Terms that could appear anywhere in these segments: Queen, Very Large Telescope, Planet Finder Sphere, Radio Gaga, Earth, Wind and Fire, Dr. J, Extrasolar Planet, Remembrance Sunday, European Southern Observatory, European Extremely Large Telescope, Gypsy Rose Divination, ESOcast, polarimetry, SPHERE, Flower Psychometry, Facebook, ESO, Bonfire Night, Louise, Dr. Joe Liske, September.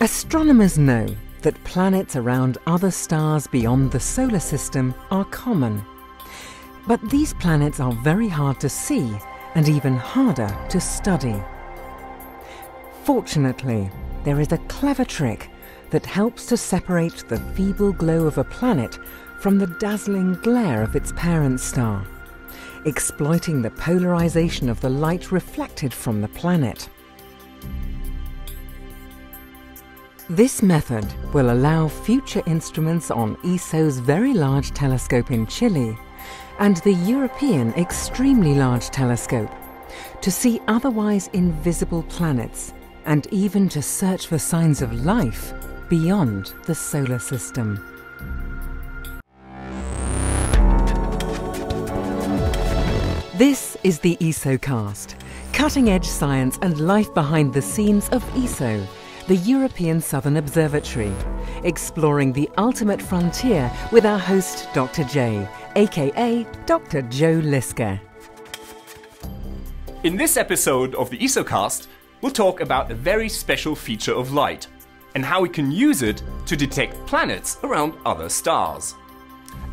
Astronomers know that planets around other stars beyond the solar system are common. But these planets are very hard to see and even harder to study. Fortunately, there is a clever trick that helps to separate the feeble glow of a planet from the dazzling glare of its parent star, exploiting the polarization of the light reflected from the planet. This method will allow future instruments on ESO's Very Large Telescope in Chile and the European Extremely Large Telescope to see otherwise invisible planets and even to search for signs of life beyond the solar system. This is the ESOcast, cutting-edge science and life behind the scenes of ESO, the European Southern Observatory, exploring the ultimate frontier with our host, Dr. J, aka Dr. Joe Liske. In this episode of the ESOcast, we'll talk about a very special feature of light and how we can use it to detect planets around other stars.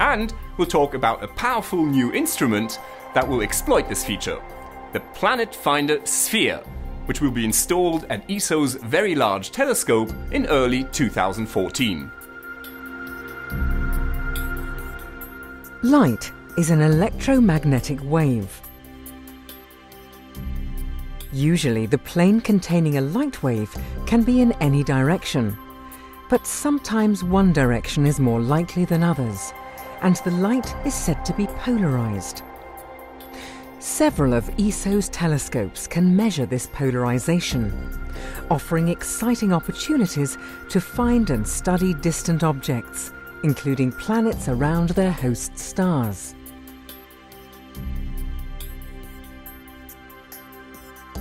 And we'll talk about a powerful new instrument that will exploit this feature, the Planet Finder Sphere, which will be installed at ESO's Very Large Telescope in early 2014. Light is an electromagnetic wave. Usually the plane containing a light wave can be in any direction, but sometimes one direction is more likely than others, and the light is said to be polarized. Several of ESO's telescopes can measure this polarization, offering exciting opportunities to find and study distant objects, including planets around their host stars.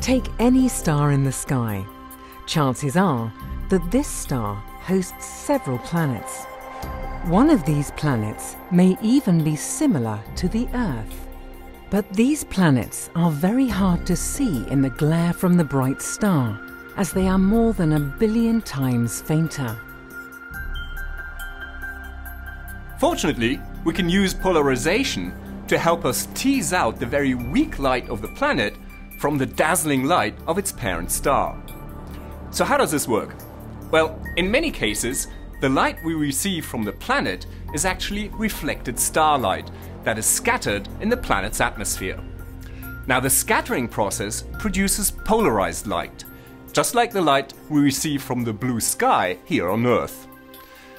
Take any star in the sky. Chances are that this star hosts several planets. One of these planets may even be similar to the Earth. But these planets are very hard to see in the glare from the bright star, as they are more than 1 billion times fainter. Fortunately, we can use polarization to help us tease out the very weak light of the planet from the dazzling light of its parent star. So how does this work? Well, in many cases, the light we receive from the planet is actually reflected starlight that is scattered in the planet's atmosphere. Now, the scattering process produces polarized light, just like the light we receive from the blue sky here on Earth.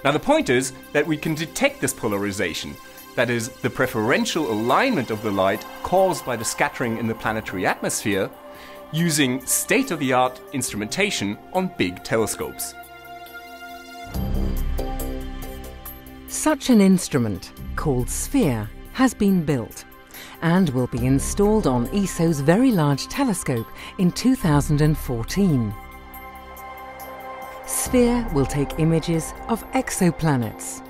Now, the point is that we can detect this polarization, that is, the preferential alignment of the light caused by the scattering in the planetary atmosphere, using state-of-the-art instrumentation on big telescopes. Such an instrument, called SPHERE, has been built and will be installed on ESO's Very Large Telescope in 2014. SPHERE will take images of exoplanets.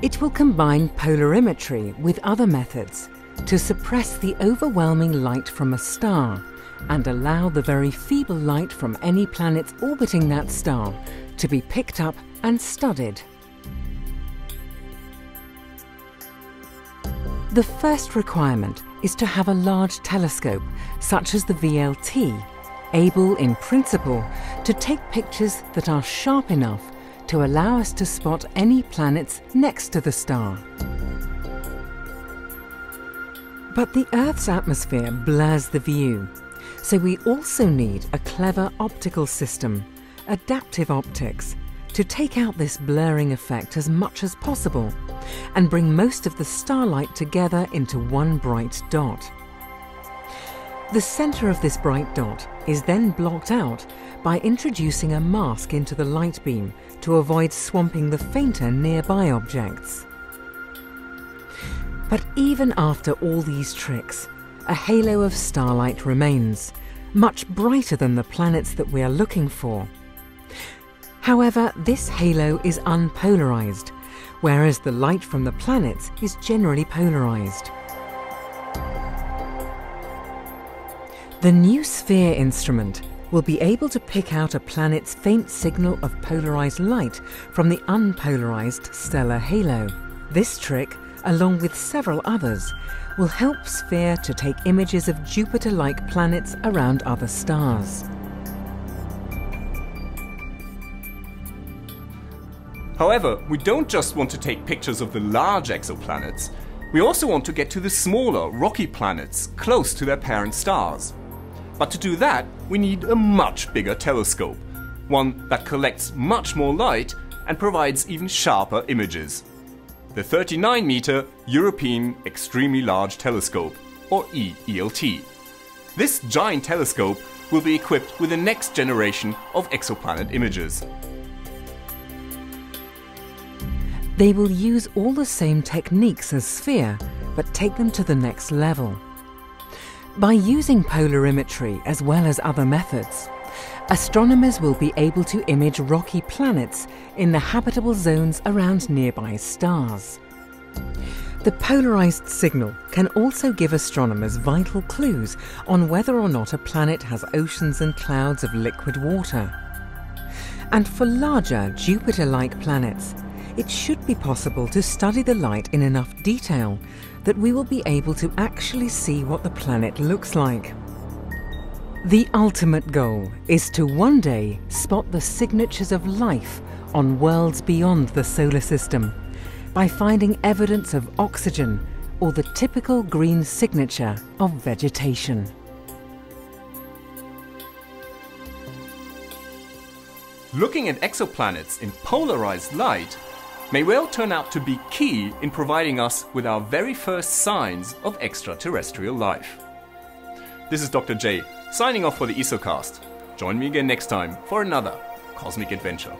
It will combine polarimetry with other methods to suppress the overwhelming light from a star and allow the very feeble light from any planets orbiting that star to be picked up and studied. The first requirement is to have a large telescope, such as the VLT, able in principle to take pictures that are sharp enough to allow us to spot any planets next to the star. But the Earth's atmosphere blurs the view, so we also need a clever optical system, adaptive optics, to take out this blurring effect as much as possible and bring most of the starlight together into one bright dot. The center of this bright dot is then blocked out by introducing a mask into the light beam to avoid swamping the fainter nearby objects. But even after all these tricks, a halo of starlight remains, much brighter than the planets that we are looking for. However, this halo is unpolarized, whereas the light from the planets is generally polarized. The new SPHERE instrument will be able to pick out a planet's faint signal of polarized light from the unpolarized stellar halo. This trick, along with several others, will help SPHERE to take images of Jupiter-like planets around other stars. However, we don't just want to take pictures of the large exoplanets. We also want to get to the smaller, rocky planets close to their parent stars. But to do that, we need a much bigger telescope, one that collects much more light and provides even sharper images. The 39-meter European Extremely Large Telescope, or EELT. This giant telescope will be equipped with the next generation of exoplanet images. They will use all the same techniques as SPHERE, but take them to the next level. By using polarimetry as well as other methods, astronomers will be able to image rocky planets in the habitable zones around nearby stars. The polarized signal can also give astronomers vital clues on whether or not a planet has oceans and clouds of liquid water. And for larger Jupiter-like planets, it should be possible to study the light in enough detail that we will be able to actually see what the planet looks like. The ultimate goal is to one day spot the signatures of life on worlds beyond the solar system by finding evidence of oxygen or the typical green signature of vegetation. Looking at exoplanets in polarized light may well turn out to be key in providing us with our very first signs of extraterrestrial life. This is Dr. J, signing off for the ESOcast. Join me again next time for another cosmic adventure.